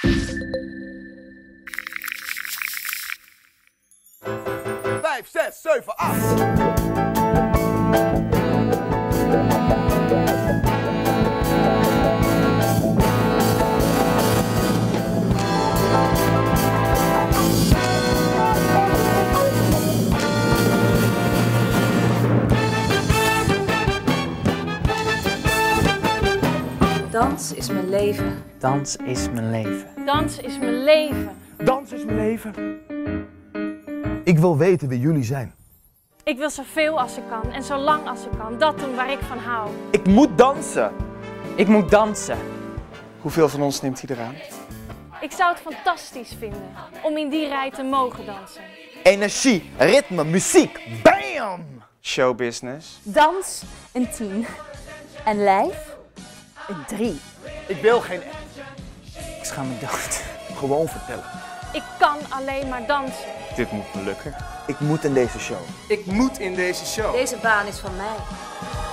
Dans is mijn leven. Dans is mijn leven. Dans is mijn leven. Dans is mijn leven. Ik wil weten wie jullie zijn. Ik wil zoveel als ik kan en zo lang als ik kan. Dat doen waar ik van hou. Ik moet dansen. Ik moet dansen. Hoeveel van ons neemt hij eraan? Ik zou het fantastisch vinden om in die rij te mogen dansen. Energie, ritme, muziek. Bam! Showbusiness. Dans een 10. En lijf een 3. Ik wil geen echt. Ik schaam me dood. Gewoon vertellen. Ik kan alleen maar dansen. Dit moet me lukken. Ik moet in deze show. Ik moet in deze show. Deze baan is van mij.